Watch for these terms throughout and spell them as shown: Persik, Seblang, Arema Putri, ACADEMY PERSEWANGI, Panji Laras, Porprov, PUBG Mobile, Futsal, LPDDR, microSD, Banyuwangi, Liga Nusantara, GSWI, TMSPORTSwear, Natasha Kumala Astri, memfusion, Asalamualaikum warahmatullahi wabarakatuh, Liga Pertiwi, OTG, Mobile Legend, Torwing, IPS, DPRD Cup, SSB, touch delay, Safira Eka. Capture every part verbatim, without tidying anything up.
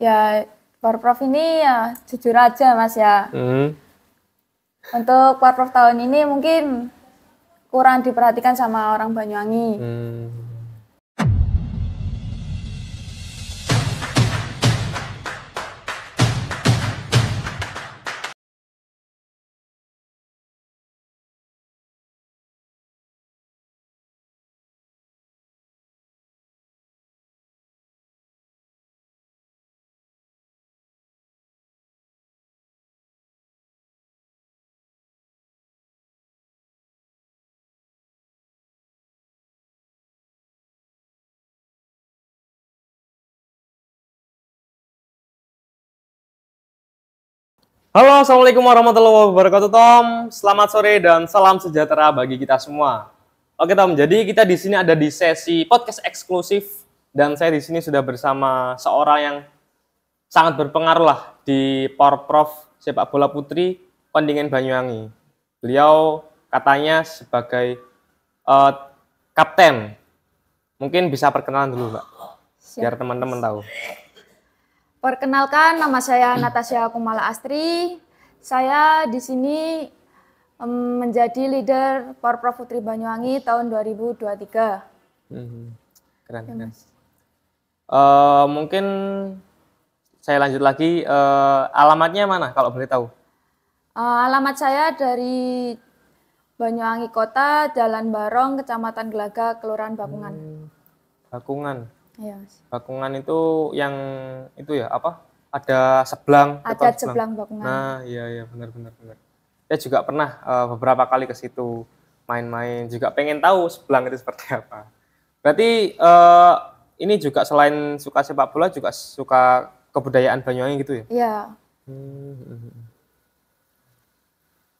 Ya, Porprov ini ya jujur aja Mas ya. Hmm. Untuk Porprov tahun ini mungkin kurang diperhatikan sama orang Banyuwangi. Hmm. Halo, assalamualaikum warahmatullahi wabarakatuh Tom. Selamat sore dan salam sejahtera bagi kita semua. Oke Tom, jadi kita di sini ada di sesi podcast eksklusif dan saya di sini sudah bersama seorang yang sangat berpengaruh lah di Porprov sepak bola putri kontingen Banyuwangi. Beliau katanya sebagai uh, kapten. Mungkin bisa perkenalan dulu, Mbak, biar teman-teman tahu. Perkenalkan, nama saya Natasha Kumala Astri. Saya di sini menjadi leader Porprov Putri Banyuwangi tahun dua ribu dua puluh tiga. Hmm, keren, ya, keren. Uh, mungkin saya lanjut lagi, uh, alamatnya mana kalau boleh tahu? Uh, alamat saya dari Banyuwangi Kota, Jalan Barong, Kecamatan Gelaga, Kelurahan Bakungan. Hmm, Bakungan. Ya, Bakungan itu yang itu ya apa? Ada seblang. Ada seblang Bakungan. Nah, iya iya benar-benar benar. Saya juga pernah uh, beberapa kali ke situ main-main, juga pengen tahu seblang itu seperti apa. Berarti uh, ini juga selain suka sepak bola juga suka kebudayaan Banyuwangi gitu ya? Iya. Hmm.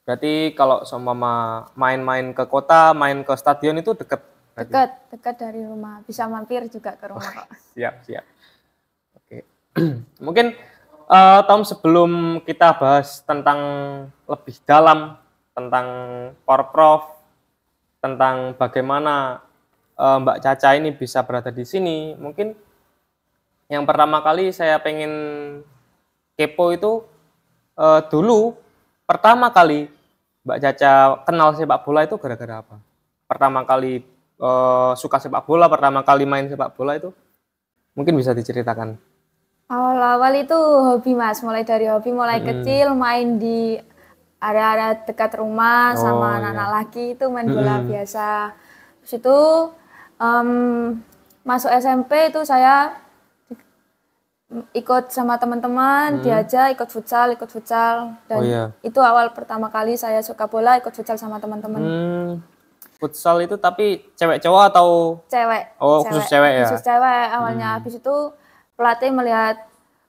Berarti kalau seumpama main-main ke kota, main ke stadion itu deket. Dekat, dekat dari rumah. Bisa mampir juga ke rumah, Pak. Siap, siap. Oke. Mungkin, uh, Tom, sebelum kita bahas tentang lebih dalam, tentang Porprov, tentang bagaimana uh, Mbak Caca ini bisa berada di sini, mungkin yang pertama kali saya pengen kepo itu, uh, dulu pertama kali Mbak Caca kenal sepak bola itu gara-gara apa? Pertama kali Uh, suka sepak bola, pertama kali main sepak bola itu mungkin bisa diceritakan. Awal-awal itu hobi Mas, mulai dari hobi, mulai hmm. kecil main di area-area dekat rumah oh, sama anak-anak iya. laki itu main bola hmm. biasa. Terus itu um, masuk S M P itu saya ikut sama teman-teman, hmm. diajak ikut futsal, ikut futsal dan oh, iya. itu awal pertama kali saya suka bola, ikut futsal sama teman-teman. Hmm. Futsal itu tapi cewek cowok atau? Cewek. Oh, cewek. Khusus cewek ya? Khusus cewek awalnya. Hmm. Habis itu pelatih melihat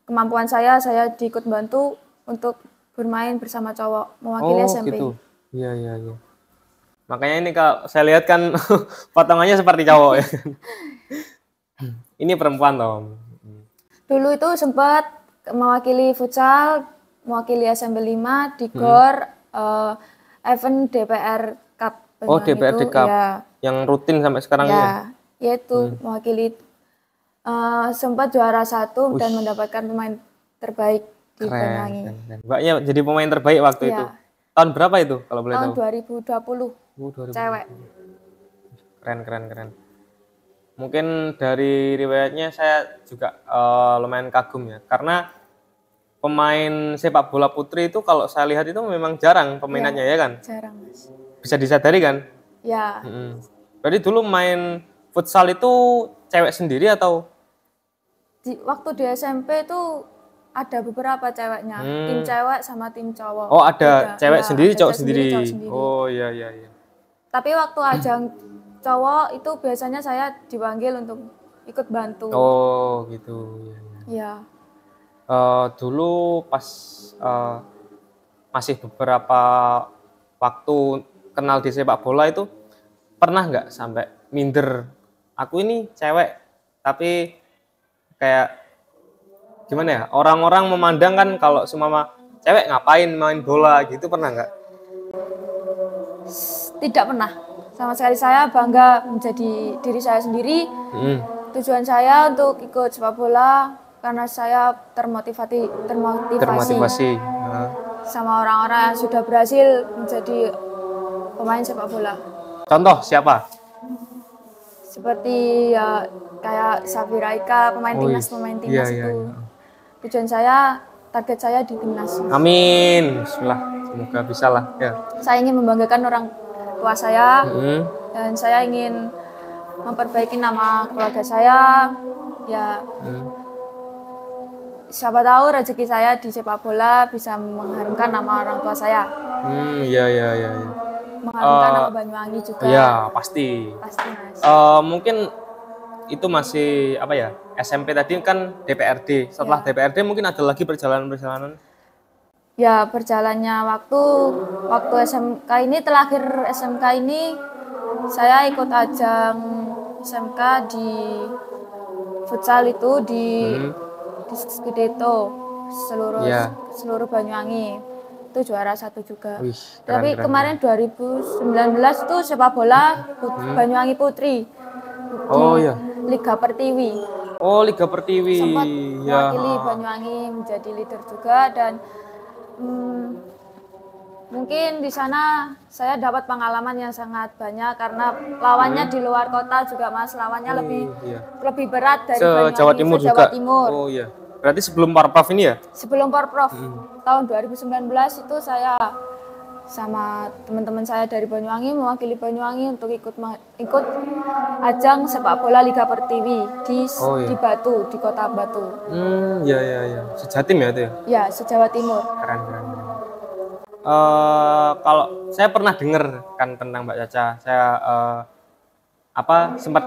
kemampuan saya, saya diikut bantu untuk bermain bersama cowok, mewakili oh, S M P. Oh gitu, iya, iya, iya. Makanya ini kalau saya lihat kan potongannya seperti cowok ya. Ini perempuan Tom. Dulu itu sempat mewakili futsal, mewakili S M P lima di GOR, hmm. uh, event D P R Cup. Oh, D P R D Cup ya, yang rutin sampai sekarang ya? Ya, yaitu hmm. mewakili uh, sempat juara satu Ush. dan mendapatkan pemain terbaik di Banyuwangi. Mbaknya jadi pemain terbaik waktu ya. itu. Tahun berapa itu kalau boleh tahu? Tahun dua ribu dua puluh. Cewek. Keren, keren, keren. Mungkin dari riwayatnya saya juga uh, lumayan kagum ya, karena pemain sepak bola putri itu kalau saya lihat itu memang jarang pemainannya ya, ya kan? Jarang Mas. Bisa disadari kan? Ya. Hmm. Berarti dulu main futsal itu cewek sendiri atau? Di, waktu di S M P itu ada beberapa ceweknya, hmm. tim cewek sama tim cowok. Oh ada, ada. cewek ya, sendiri, ada cowok sendiri. Sendiri, cowok sendiri. Oh iya iya. iya. Tapi waktu ajang cowok itu biasanya saya dipanggil untuk ikut bantu. Oh gitu. Iya. Uh, dulu pas uh, masih beberapa waktu kenal di sepak bola itu pernah nggak sampai minder aku ini cewek tapi kayak gimana ya, orang-orang memandang kan kalau semua cewek ngapain main bola gitu, pernah nggak? Tidak pernah sama sekali. Saya bangga menjadi diri saya sendiri. hmm. Tujuan saya untuk ikut sepak bola karena saya termotivasi termotivasi, termotivasi. sama orang-orang yang sudah berhasil menjadi pemain sepak bola. Contoh siapa? Seperti ya kayak Safira Eka, pemain oh, timnas pemain timnas iya, itu. Iya, iya. Tujuan saya, target saya di timnas. Amin. Bismillah, semoga bisa lah ya. Saya ingin membanggakan orang tua saya mm-hmm. dan saya ingin memperbaiki nama keluarga saya. Ya, mm. siapa tahu rezeki saya di sepak bola bisa mengharumkan nama orang tua saya. Hmm, iya iya iya. Ya. Mengharumkan uh, nama Banyuwangi juga. Iya, pasti. Pasti Mas. Uh, mungkin itu masih apa ya? S M P tadi kan D P R D. Setelah ya. D P R D mungkin ada lagi perjalanan-perjalanan. Ya, berjalannya waktu waktu S M K ini terakhir S M K ini saya ikut ajang S M K di futsal itu di hmm. Segede itu seluruh yeah. seluruh Banyuwangi itu juara satu juga. Wih, keren, tapi keren, kemarin keren. dua ribu sembilan belas itu sepak bola put hmm. Banyuwangi Putri oh ya yeah. Liga Pertiwi oh Liga Pertiwi sempat mewakili yeah. Banyuwangi menjadi leader juga dan hmm, mungkin di sana saya dapat pengalaman yang sangat banyak karena lawannya hmm. di luar kota juga Mas, lawannya oh, lebih iya. lebih berat dari Banyuwangi, Jawa Timur se Jawa juga. Timur. Oh iya. Berarti sebelum Porprov ini ya? Sebelum Porprov. Hmm. Tahun dua ribu sembilan belas itu saya sama teman-teman saya dari Banyuwangi mewakili Banyuwangi untuk ikut ikut ajang sepak bola Liga Pertiwi di oh, iya. di Batu, di Kota Batu. Hmm, iya iya iya. Sejatim ya itu ya? Iya, se-Jawa Timur. Keren keren. Uh, kalau saya pernah dengar kan tentang Mbak Caca, saya uh, apa sempat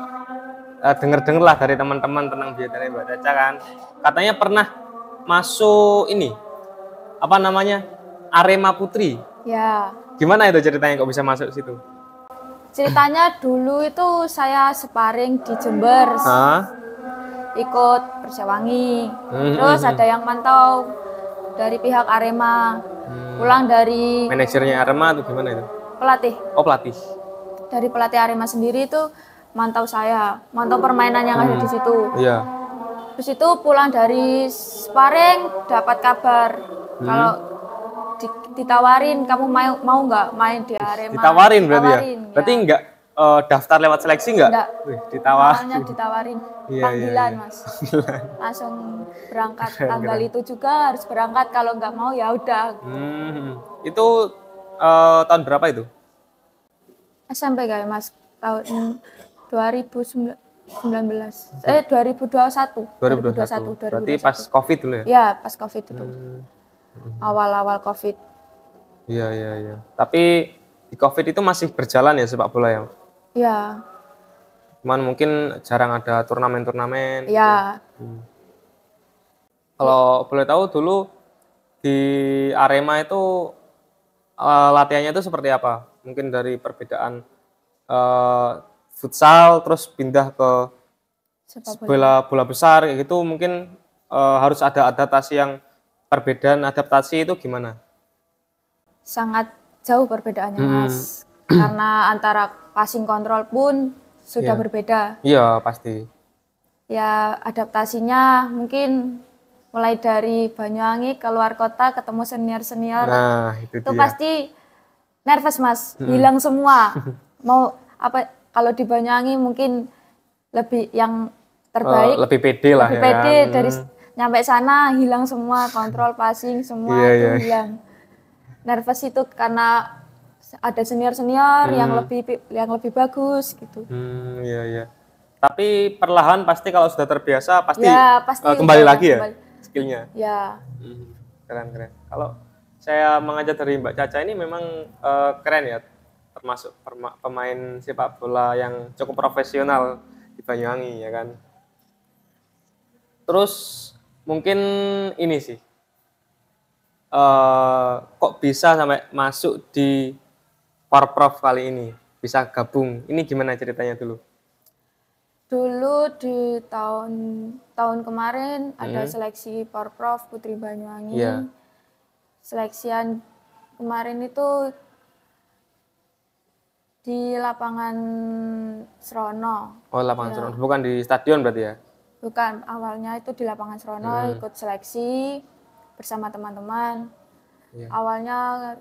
uh, dengar-dengar lah dari teman-teman tentang biodata Mbak Caca kan, katanya pernah masuk ini apa namanya Arema Putri. Ya. Gimana itu ceritanya kok bisa masuk situ? Ceritanya dulu itu saya sparring di Jember, huh? ikut Persewangi, mm-hmm. terus ada yang mantau dari pihak Arema. Hmm. Pulang dari manajernya Arema atau gimana itu? Pelatih. Oh, pelatih. Dari pelatih Arema sendiri itu mantau saya, mantau permainan yang hmm. ada di situ. Iya. Terus itu pulang dari sparring dapat kabar hmm. kalau di, ditawarin kamu mau mau nggak main di Arema? Ditawarin berarti ditawarin, ya. Berarti ya. Enggak uh, daftar lewat seleksi enggak? Enggak. Wih, ditawarin. Awalnya ditawarin. Iya, panggilan iya, iya. Mas. Panggilan. Langsung berangkat tanggal itu juga harus berangkat, kalau nggak mau ya udah. Hmm. Itu uh, tahun berapa itu? S M P kayak Mas, tahun dua ribu sembilan belas. Eh dua ribu dua puluh satu. dua ribu dua puluh satu. dua ribu dua puluh satu. Berarti pas Covid dulu ya? Iya, pas Covid dulu. Awal-awal hmm. Covid. Iya, iya, iya. Tapi di Covid itu masih berjalan ya sepak bola ya? Iya. Cuman mungkin jarang ada turnamen-turnamen. Iya. Hmm. Kalau boleh tahu dulu di Arema itu uh, latihannya itu seperti apa? Mungkin dari perbedaan uh, futsal terus pindah ke bola bola besar kayak gitu mungkin uh, harus ada adaptasi yang perbedaan adaptasi itu gimana? Sangat jauh perbedaannya hmm. Mas, karena antara passing control pun sudah yeah. berbeda. Iya yeah, pasti. Ya adaptasinya mungkin mulai dari Banyuwangi keluar kota ketemu senior-senior nah, itu, itu pasti nervous Mas, hmm. hilang semua. Mau apa kalau di Banyuwangi mungkin lebih yang terbaik, uh, lebih pede lah lebih ya. Lebih pede dari hmm. nyampe sana hilang semua kontrol passing semua yeah, itu yeah. hilang. Nervous itu karena ada senior-senior hmm. yang lebih yang lebih bagus gitu. Hmm, iya iya. Tapi perlahan pasti kalau sudah terbiasa pasti, ya, pasti uh, kembali lagi ya. Kembali. Skillnya. Ya. Keren keren. Kalau saya mengajar dari Mbak Caca ini memang uh, keren ya, termasuk perma pemain sepak bola yang cukup profesional di Banyuwangi ya kan. Terus mungkin ini sih, uh, kok bisa sampai masuk di Porprov kali ini, bisa gabung. Ini gimana ceritanya dulu? Dulu di tahun tahun kemarin hmm. ada seleksi Porprov Putri Banyuwangi. Yeah. Seleksian kemarin itu di lapangan Srono. Oh, lapangan ya. Srono. Bukan di stadion berarti ya? Bukan, awalnya itu di lapangan Serono, hmm. ikut seleksi bersama teman-teman. Ya. Awalnya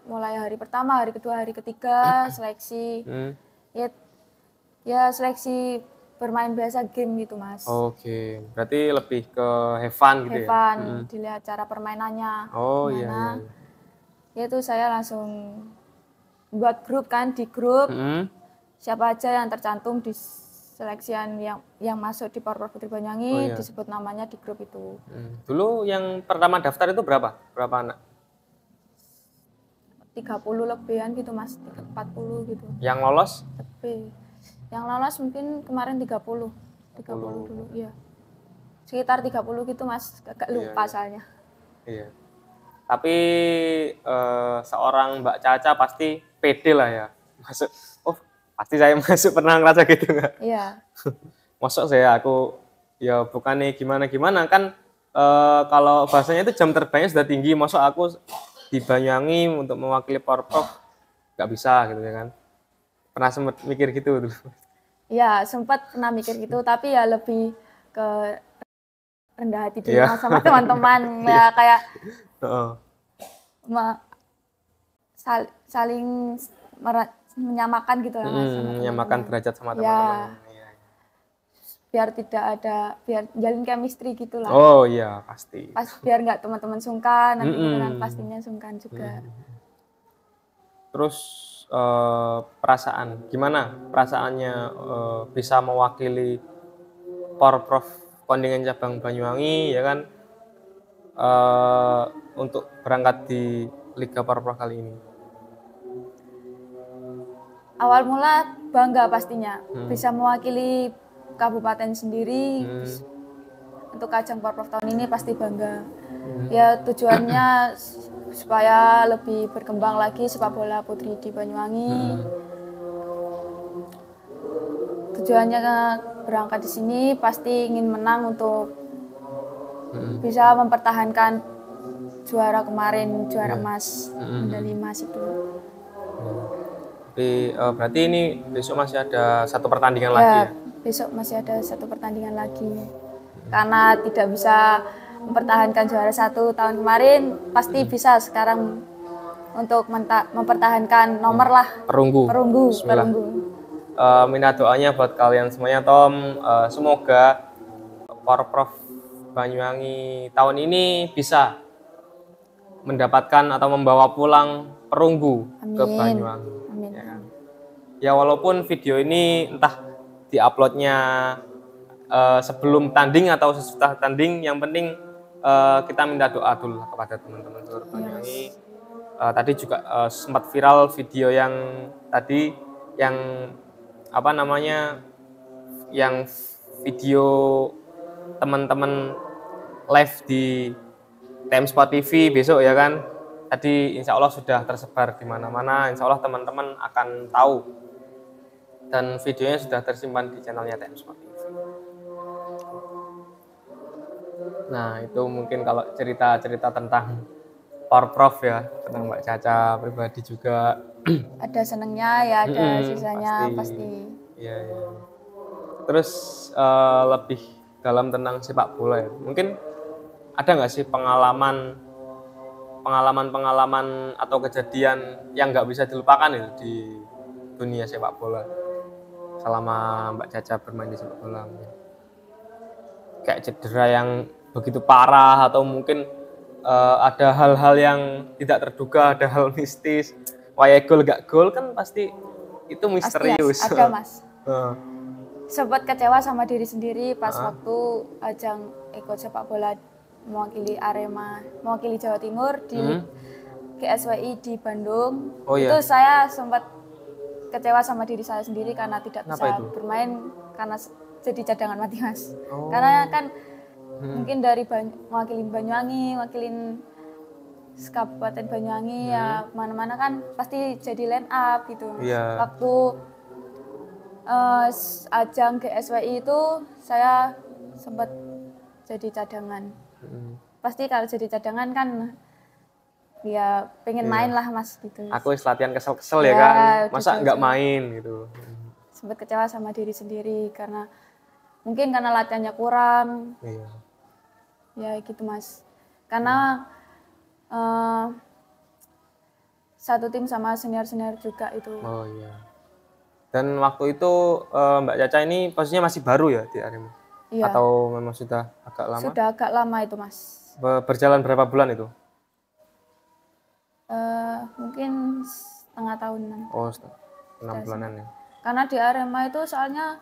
mulai hari pertama, hari kedua, hari ketiga seleksi. Hmm. Ya, ya seleksi bermain biasa game gitu, Mas. Oke, okay. Berarti lebih ke have fun gitu have ya? Have fun, hmm. dilihat cara permainannya. Oh iya, iya. Ya itu saya langsung buat grup kan, di grup. Hmm. Siapa aja yang tercantum di seleksian yang yang masuk di Porprov Putri Banyuwangi, oh, iya. disebut namanya di grup itu. Hmm. Dulu yang pertama daftar itu berapa? Berapa anak? tiga puluh lebihan gitu, Mas, empat puluh gitu. Yang lolos? Lebih. Yang lolos mungkin kemarin tiga puluh, tiga puluh dulu, ya. Sekitar tiga puluh gitu, Mas, agak lupa iya, soalnya. Iya. Tapi eh, seorang Mbak Caca pasti pede lah ya. Masuk, oh pasti saya masuk, pernah ngerasa gitu nggak? Iya. Masuk saya, aku ya bukannya gimana-gimana kan, eh, kalau bahasanya itu jam terbangnya sudah tinggi, masuk aku di Banyuwangi untuk mewakili Porprov nggak bisa gitu ya kan? Pernah sempat mikir gitu dulu? Ya sempat pernah mikir gitu, tapi ya lebih ke rendah hati dulu yeah. sama teman-teman ya kayak oh. sal saling menyamakan gitu lah, Mas, hmm, menyamakan derajat sama teman-teman. Ya. Ya. Biar tidak ada, biar jalin chemistry gitu lah. Oh iya pasti. Pas biar nggak teman-teman sungkan, nanti mm-mm. pastinya sungkan juga. Mm. Terus Uh, perasaan gimana perasaannya uh, bisa mewakili Porprov kontingen cabang Banyuwangi ya kan, uh, untuk berangkat di Liga Porprov kali ini? Awal mula bangga pastinya, hmm. bisa mewakili kabupaten sendiri hmm. untuk ajang Porprov tahun ini pasti bangga. Hmm. Ya tujuannya supaya lebih berkembang lagi sepak bola putri di Banyuwangi. Hmm. Tujuannya berangkat di sini pasti ingin menang untuk hmm. bisa mempertahankan juara kemarin, juara emas, hmm. medali emas itu. Hmm. Tapi, uh, berarti ini besok masih ada satu pertandingan ya, lagi. Ya? Besok masih ada satu pertandingan lagi. Karena tidak bisa mempertahankan juara satu tahun kemarin, pasti bisa sekarang untuk mempertahankan nomor lah, perunggu. Perunggu, perunggu. Uh, minat doanya buat kalian semuanya, Tom. Uh, semoga Porprov Banyuwangi tahun ini bisa mendapatkan atau membawa pulang perunggu Amin. ke Banyuwangi. Amin. Ya, ya walaupun video ini entah diuploadnya uh, sebelum tanding atau sesudah tanding, yang penting Uh, kita minta doa dulu kepada teman-teman seluruh Banyuwangi. Yes. Uh, tadi juga uh, sempat viral video yang tadi yang apa namanya yang video teman-teman live di T M Sport T V besok ya kan. Tadi insya Allah sudah tersebar di mana-mana. Insya Allah teman-teman akan tahu dan videonya sudah tersimpan di channelnya T M Sport T V. Nah itu mungkin kalau cerita-cerita tentang Porprov ya, tentang Mbak Caca pribadi juga. Ada senengnya ya, ada mm-hmm, sisanya pasti. pasti. Ya, ya. Terus uh, lebih dalam tentang sepak bola ya. Mungkin ada nggak sih pengalaman, pengalaman-pengalaman atau kejadian yang nggak bisa dilupakan itu ya, di dunia sepak bola selama Mbak Caca bermain di sepak bola? Kayak cedera yang begitu parah atau mungkin uh, ada hal-hal yang tidak terduga, ada hal mistis, kayak gol gak gol kan pasti itu misterius. Pasti ada, Mas. uh. Sempat kecewa sama diri sendiri pas uh. waktu ajang ikut sepak bola mewakili Arema, mewakili Jawa Timur di hmm? G S W I di Bandung. Oh, itu iya. Saya sempat kecewa sama diri saya sendiri karena tidak Kenapa bisa itu? bermain karena jadi cadangan mati, Mas. Oh. Karena kan hmm. mungkin dari mewakilin Banyuwangi, mewakilin Kabupaten Banyuwangi, hmm. ya mana-mana kan pasti jadi line up gitu. Yeah. Waktu uh, ajang G S W I itu saya sempat jadi cadangan. Hmm. Pasti kalau jadi cadangan kan ya pengen yeah. main lah, Mas, gitu. Aku latihan kesel-kesel ya, ya kan, masa nggak main gitu. Sempat kecewa sama diri sendiri karena Mungkin karena latihannya kurang. Iya. Ya gitu Mas. Karena hmm. uh, satu tim sama senior-senior juga itu. Oh iya. Dan waktu itu uh, Mbak Caca ini posisinya masih baru ya di Arema? Iya. Atau memang sudah agak lama? Sudah agak lama itu Mas. Berjalan berapa bulan itu? Uh, mungkin setengah tahunan. Oh setengah. enam bulanan ya. Karena di Arema itu soalnya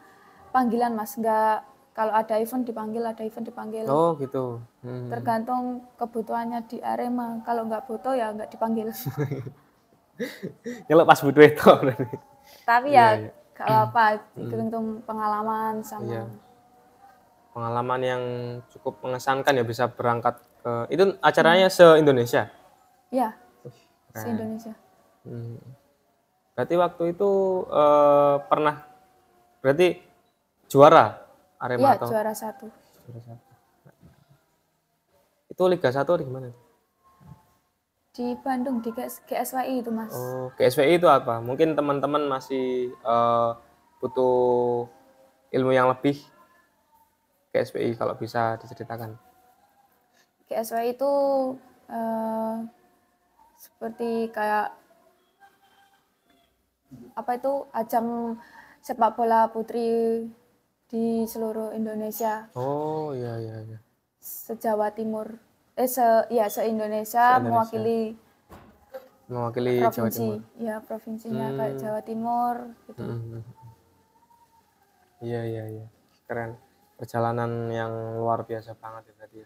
panggilan Mas, nggak kalau ada event dipanggil, ada event dipanggil. Oh gitu. Hmm. Tergantung kebutuhannya di Arema. Kalau nggak butuh ya nggak dipanggil. Kalau pas butuh itu. Tapi ya nggak ya, ya. apa, hitung-hitung pengalaman sama. Ya. Pengalaman yang cukup mengesankan ya, bisa berangkat ke itu acaranya hmm. se Indonesia. Ya. Nah. Se Indonesia. Hmm. Berarti waktu itu eh, pernah, berarti juara Arema? Iya, atau? Juara satu. Juara satu. Itu Liga satu di mana? Di Bandung, di G S W I itu Mas. Oh, G S W I itu apa? Mungkin teman-teman masih eh, butuh ilmu yang lebih. G S W I kalau bisa diceritakan. G S W I itu eh, seperti kayak apa itu ajang sepak bola putri di seluruh Indonesia. Oh iya iya. iya. Sejawa Timur, eh se ya se Indonesia, se -Indonesia. mewakili mewakili provinsi. Jawa Timur. Ya provinsinya hmm. kayak Jawa Timur. Gitu. Hmm. Iya iya iya, keren. Perjalanan yang luar biasa banget ya tadi.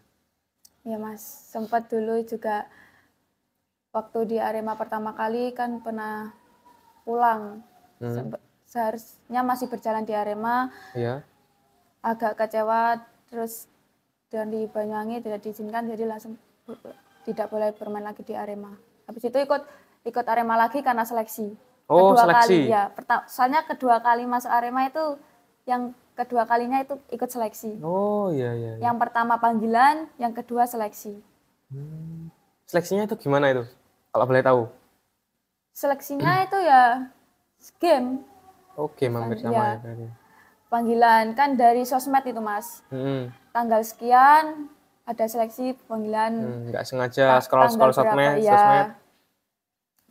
Iya Mas, sempat dulu juga waktu di Arema pertama kali kan pernah pulang, hmm. seharusnya masih berjalan di Arema, ya. Agak kecewa, terus dan di Banyuwangi tidak diizinkan, jadi langsung tidak boleh bermain lagi di Arema. Habis itu ikut ikut Arema lagi karena seleksi. Oh, kedua seleksi. Kali, ya, soalnya kedua kali masuk Arema itu, yang kedua kalinya itu ikut seleksi. Oh iya iya. iya. Yang pertama panggilan, yang kedua seleksi. Hmm. Seleksinya itu gimana itu? Kalau boleh tahu? Seleksinya itu ya game. Oke, hampir sama ya. ya. Panggilan kan dari sosmed itu Mas. Hmm. Tanggal sekian ada seleksi panggilan. Enggak hmm, sengaja scroll-scroll sosmed, ya. sosmed.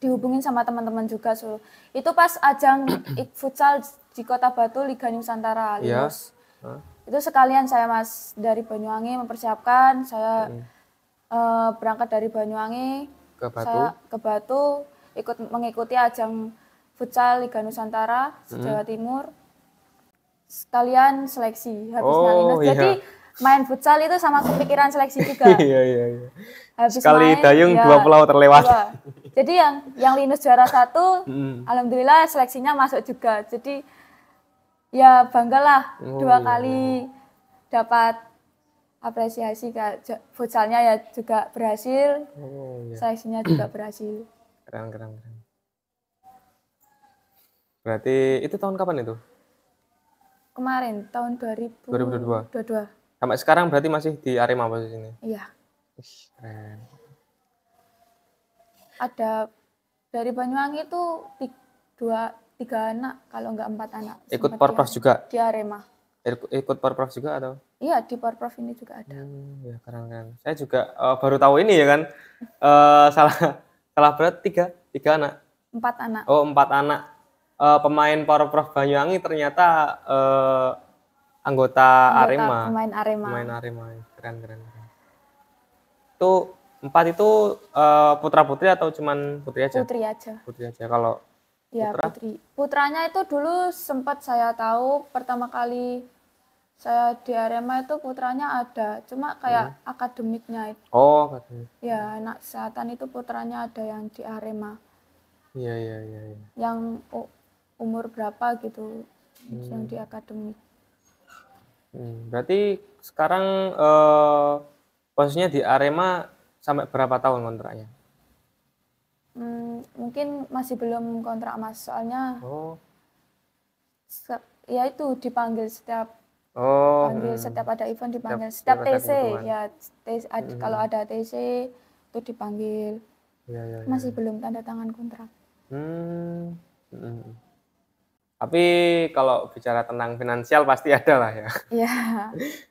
Dihubungin sama teman-teman juga suruh. Itu pas ajang futsal di Kota Batu Liga Nusantara. Iya. Huh? Itu sekalian saya Mas dari Banyuwangi mempersiapkan, saya hmm. uh, berangkat dari Banyuwangi ke Batu. Saya ke Batu. Ikut mengikuti ajang futsal Liga Nusantara Jawa hmm. Timur, sekalian seleksi habis oh, nalinas. Iya. Jadi main futsal itu sama kepikiran seleksi juga. Iya, iya, iya. Habis sekali main, dayung ya, dua pulau terlewat. Dua. Jadi yang yang linus juara satu, hmm. alhamdulillah seleksinya masuk juga. Jadi ya banggalah oh, dua iya. kali dapat apresiasi. Futsalnya ya juga berhasil, oh, iya. seleksinya juga berhasil. Keren, keren, keren. Berarti itu tahun kapan itu? Kemarin, tahun dua ribu dua puluh dua. Sampai sekarang berarti masih di Arema posisi ini? Iya. Ish, keren. Ada dari Banyuwangi itu dua, tiga anak, kalau nggak empat anak. Ikut Porprov juga? Di Arema. Ikut Porprov juga atau? Iya, di Porprov ini juga ada. Hmm, ya, keren, keren. Saya juga uh, baru tahu ini ya kan, uh, salah... Salah berat tiga, tiga anak. Empat anak. Oh empat anak. E, pemain Porprov Banyuwangi ternyata e, anggota, anggota Arema. Pemain Arema. Pemain Arema, keren keren. Itu empat itu e, putra putri atau cuman putri aja? Putri aja. Putri aja kalau. Ya, putra? Putri. Putranya itu dulu sempat saya tahu pertama kali saya di Arema itu putranya ada, cuma kayak hmm. akademiknya itu. Oh, akademik. Ya, anak kesehatan itu putranya ada yang di Arema. Iya, iya, iya. Ya. Yang umur berapa gitu, hmm. yang di akademik. Hmm, berarti sekarang eh, posisinya di Arema sampai berapa tahun kontraknya? Hmm, mungkin masih belum kontrak Mas, soalnya oh. se ya itu dipanggil setiap Oh, panggil hmm. setiap ada event dipanggil, setiap, setiap T C ya, T C, ad, hmm. kalau ada T C itu dipanggil. Ya, ya, ya. Masih belum tanda tangan kontrak. Hmm. Hmm. Tapi kalau bicara tentang finansial pasti ada lah ya. Iya.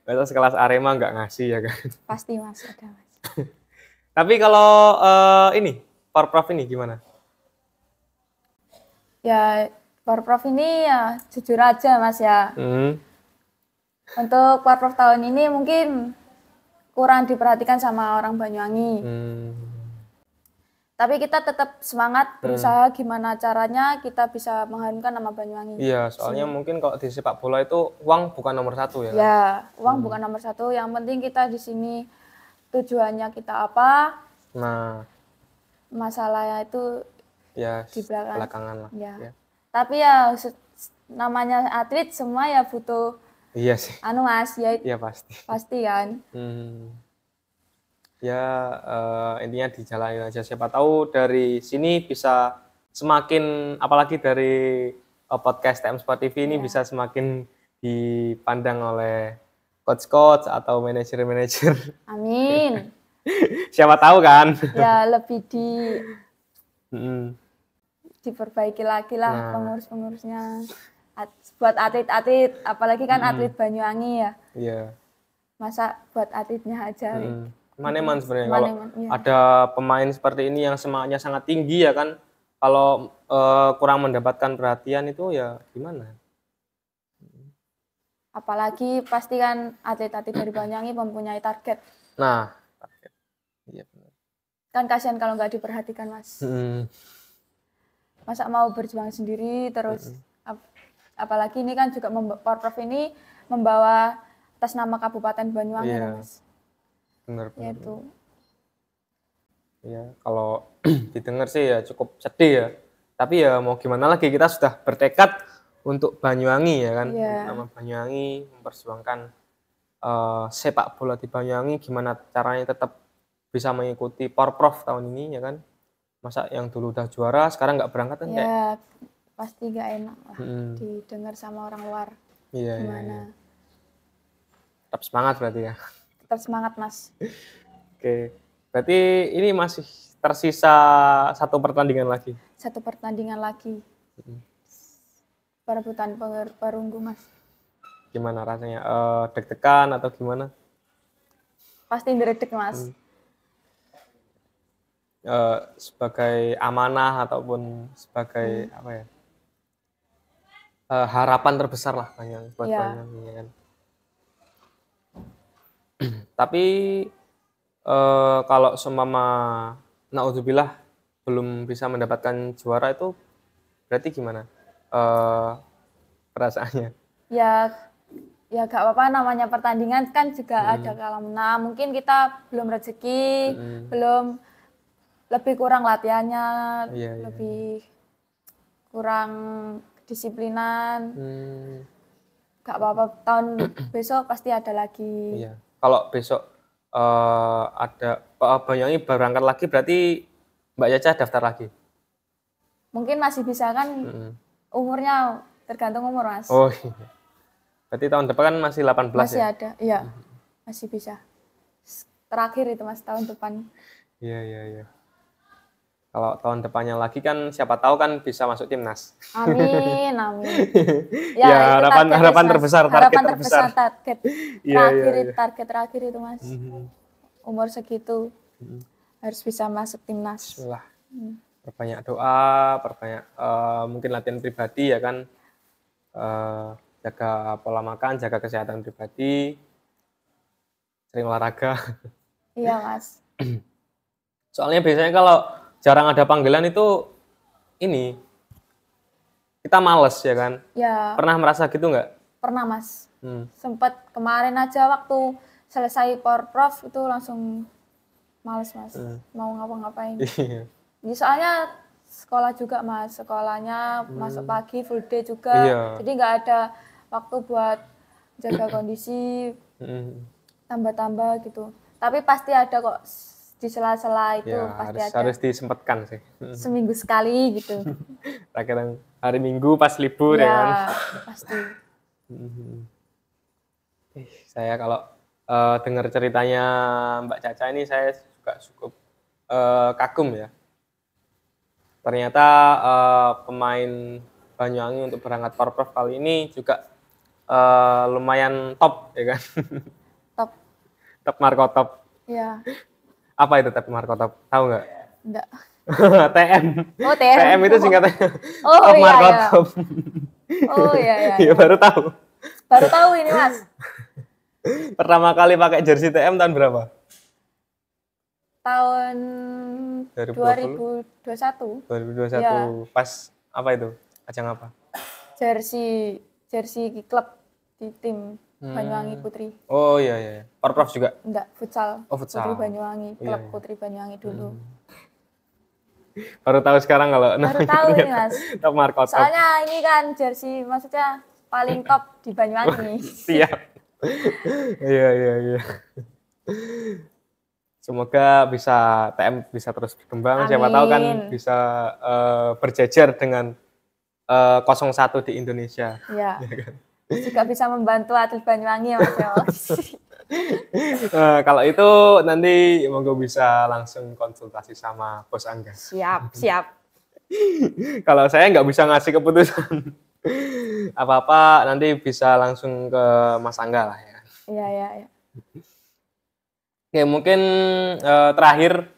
Masa sekelas Arema nggak ngasih ya kan? Pasti mas, ada mas. Tapi kalau uh, ini, Porprov ini gimana? Ya, Porprov ini ya jujur aja mas ya. Hmm. Untuk Porprov tahun ini mungkin kurang diperhatikan sama orang Banyuwangi. Hmm. Tapi kita tetap semangat berusaha hmm. gimana caranya kita bisa mengharumkan nama Banyuwangi. Iya, soalnya Sini. mungkin kalau di sepak bola itu uang bukan nomor satu ya. Iya, kan? uang hmm. bukan nomor satu. Yang penting kita di sini tujuannya kita apa. Nah, masalahnya itu ya di belakang. belakangan lah. Ya. Ya. Tapi ya namanya atlet semua ya butuh. Iya sih. Anu mas, ya. Iya pasti. Pasti kan. Hmm. Ya uh, intinya dijalanin aja, siapa tahu dari sini bisa semakin, apalagi dari uh, podcast T M Sport T V ini yeah. bisa semakin dipandang oleh coach-coach atau manajer-manajer. Amin. Siapa tahu kan? Ya lebih di mm. diperbaiki lagi lah nah. pengurus-pengurusnya. At, buat atlet-atlet, apalagi kan mm. atlet Banyuwangi ya. Iya. Yeah. Masa buat atletnya aja. Mm. Maneman sebenarnya kalau ya. ada pemain seperti ini yang semangatnya sangat tinggi ya kan, kalau uh, kurang mendapatkan perhatian itu ya gimana? Apalagi pasti kan atlet-atlet dari Banyuwangi mempunyai target. Nah, target. Iya benar. Kan kasihan kalau nggak diperhatikan mas. Hmm. Masa mau berjuang sendiri terus, hmm. ap apalagi ini kan juga Porprov ini membawa atas nama Kabupaten Banyuwangi yeah. kan, mas. Benar, benar. Yaitu. Ya, kalau didengar sih ya cukup sedih ya. Tapi ya mau gimana lagi, kita sudah bertekad untuk Banyuwangi ya kan. Yeah. Nama Banyuwangi, memperjuangkan uh, sepak bola di Banyuwangi, gimana caranya tetap bisa mengikuti Porprov tahun ini ya kan. Masa yang dulu udah juara sekarang nggak berangkat kan? Ya, yeah, pasti nggak enak lah hmm. didengar sama orang luar. Iya, yeah, gimana. Yeah, yeah. Tetap semangat berarti ya. Tetap semangat mas. Oke, berarti ini masih tersisa satu pertandingan lagi. Satu pertandingan lagi. Hmm. Perebutan per perunggu mas. Gimana rasanya? E, deg-degan atau gimana? Pasti deg-deg mas. Hmm. E, sebagai amanah ataupun sebagai hmm. apa ya? E, harapan terbesar lah banyak buat banyak ya kan. Tapi eh, kalau seumpama naudzubillah belum bisa mendapatkan juara itu berarti gimana eh, perasaannya? Ya, ya gak apa-apa, namanya pertandingan kan juga hmm. ada kalah menang. Mungkin kita belum rezeki, hmm. belum lebih kurang latihannya, ya, lebih ya. kurang disiplinan. Hmm. Gak apa-apa, tahun besok pasti ada lagi. Ya. Kalau besok uh, ada Banyuwangi berangkat lagi, berarti Mbak Caca daftar lagi? Mungkin masih bisa kan, mm-hmm. umurnya tergantung umur mas. Oh iya. Berarti tahun depan kan masih delapan belas masih ya? Masih ada, iya. Masih bisa. Terakhir itu mas, tahun depan. Iya, iya, iya. Kalau tahun depannya lagi kan siapa tahu kan bisa masuk timnas. Amin, amin. Ya, ya harapan, target, harapan terbesar, target harapan terbesar. terbesar target. Terakhir, ya, ya, ya. Target terakhir itu mas, mm-hmm. umur segitu mm-hmm. harus bisa masuk timnas. Bismillah. Mm. Perbanyak doa, perbanyak uh, mungkin latihan pribadi ya kan, uh, jaga pola makan, jaga kesehatan pribadi, sering olahraga. Iya mas. Soalnya biasanya kalau jarang ada panggilan itu ini kita males ya kan? Ya. Pernah merasa gitu nggak? Pernah mas. Hmm. Sempet kemarin aja waktu selesai Porprov itu langsung males mas, hmm. mau ngapa-ngapain. Jadi soalnya sekolah juga mas, sekolahnya hmm. masuk pagi full day juga, iya. jadi nggak ada waktu buat jaga kondisi, tambah-tambah gitu. Tapi pasti ada kok di sela-sela itu ya, pasti harus, ada. Harus disempatkan sih. Seminggu sekali gitu. Kadang hari Minggu pas libur ya, ya kan. Pasti. Eh, saya kalau uh, dengar ceritanya Mbak Caca ini saya juga cukup uh, kagum ya. Ternyata uh, pemain Banyuwangi untuk berangkat Porprov kali ini juga uh, lumayan top, ya kan? Top. Top Marco Top. Iya. Apa itu Top Marco Top? Tahu nggak? Enggak. T M. Oh, T M. T M itu singkatnya oh, Top iya, Marco iya. Top. Oh iya, iya. Ya, baru tahu. Baru tahu ini, Mas. Pertama kali pakai jersey T M tahun berapa? Tahun dua ribu dua puluh satu. dua ribu dua puluh satu. Ya. Pas apa itu? Ajang apa? Jersey jersey klub di tim hmm. Banyuwangi Putri. Oh iya iya. Porprov juga? Enggak, futsal. Oh, futsal. Putri Banyuwangi, klub iya, iya. Putri Banyuwangi dulu. Hmm. Baru tahu sekarang kalau baru nah, tahu nih, Mas. Top Markotop. Soalnya ini kan jersey maksudnya paling top di Banyuwangi. Siap. Iya iya iya. Semoga bisa T M bisa terus berkembang. Amin. Siapa tahu kan bisa uh, berjejer dengan uh, nol satu di Indonesia. Ya. Ya kan? Juga bisa membantu atlet Banyuwangi ya Mas. Nah, kalau itu nanti monggo bisa langsung konsultasi sama Bos Angga. Siap, siap. Kalau saya nggak bisa ngasih keputusan apa-apa, nanti bisa langsung ke Mas Angga lah ya. Iya, iya, iya. Oke, mungkin eh, terakhir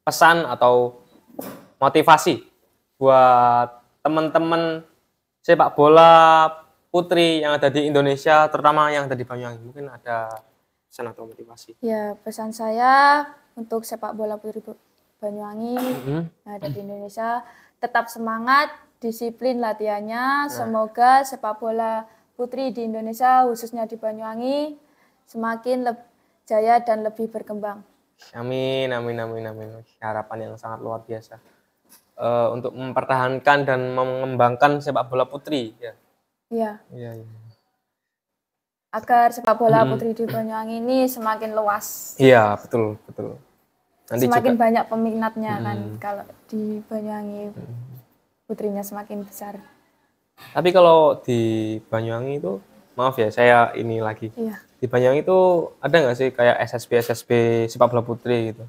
pesan atau motivasi buat teman-teman sepak bola putri yang ada di Indonesia, terutama yang ada di Banyuwangi. Mungkin ada pesan atau motivasi. Ya, pesan saya untuk sepak bola putri Banyuwangi mm-hmm. yang ada di Indonesia, tetap semangat, disiplin latihannya. Nah. Semoga sepak bola putri di Indonesia, khususnya di Banyuwangi, semakin lebih jaya dan lebih berkembang. Amin, amin, amin, amin. Harapan yang sangat luar biasa uh, untuk mempertahankan dan mengembangkan sepak bola putri. Ya. Iya. Ya, ya. Agar sepak bola hmm. putri di Banyuwangi ini semakin luas. Iya, betul, betul. Nanti semakin juga banyak peminatnya hmm. kan kalau di Banyuwangi putrinya semakin besar. Tapi kalau di Banyuwangi itu, maaf ya, saya ini lagi. Iya. Di Banyuwangi itu ada nggak sih kayak S S B S S B sepak bola putri gitu?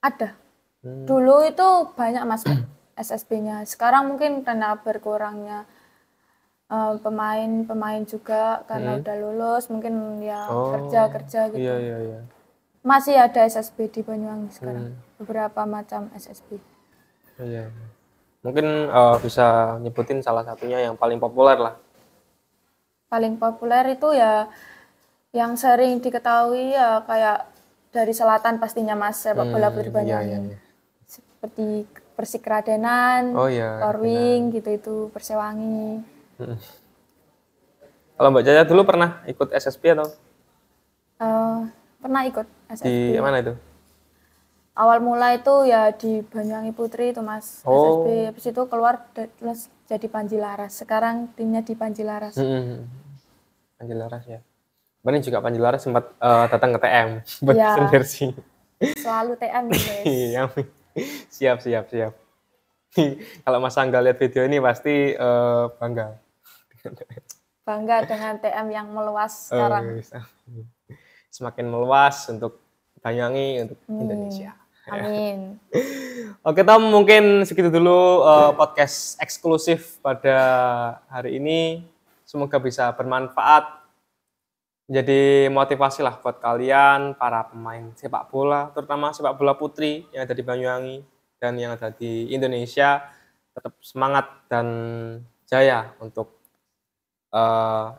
Ada. Hmm. Dulu itu banyak Mas S S B-nya. Sekarang mungkin karena berkurangnya pemain-pemain uh, juga karena hmm. udah lulus, mungkin ya kerja-kerja oh, gitu. Iya, iya, iya. Masih ada S S B di Banyuwangi sekarang. Hmm. Beberapa macam S S B. Iya. Mungkin uh, bisa nyebutin salah satunya yang paling populer lah. Paling populer itu ya yang sering diketahui ya kayak dari selatan pastinya Mas sepak bola putri Banyuwangi iya, iya. seperti Persik Radenan, oh, iya, Torwing gitu itu Persewangi. Hmm. Kalau Mbak Jaja dulu pernah ikut S S B atau? Uh, pernah ikut S S B. Di mana itu? Awal mula itu ya di Banyuwangi Putri itu Mas oh. S S B. Habis itu keluar terus jadi Panji Laras. Sekarang timnya di Panji Laras. Hmm. Panji Laras ya. Ini juga Panji Laras sempat uh, datang ke T M buat ya, sendiri. Selalu T M ya. Siap, siap, siap. Kalau Mas Angga lihat video ini pasti uh, bangga. Bangga dengan T M yang meluas sekarang. Uh, semakin meluas untuk Banyuwangi, untuk hmm. Indonesia. Amin. Oke Tom, mungkin segitu dulu uh, podcast eksklusif pada hari ini. Semoga bisa bermanfaat. Jadi motivasi lah buat kalian, para pemain sepak bola, terutama sepak bola putri yang ada di Banyuwangi dan yang ada di Indonesia, tetap semangat dan jaya untuk uh,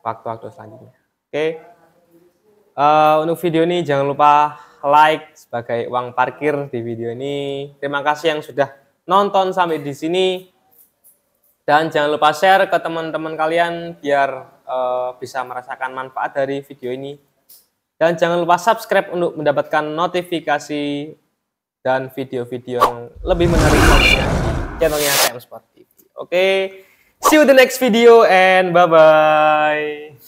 waktu-waktu selanjutnya. Oke, okay. uh, untuk video ini jangan lupa like sebagai uang parkir di video ini. Terima kasih yang sudah nonton sampai di sini. Dan jangan lupa share ke teman-teman kalian biar bisa merasakan manfaat dari video ini. Dan jangan lupa subscribe untuk mendapatkan notifikasi dan video-video yang lebih menarik dari channelnya T M Sport T V. Oke, see you the next video and bye-bye.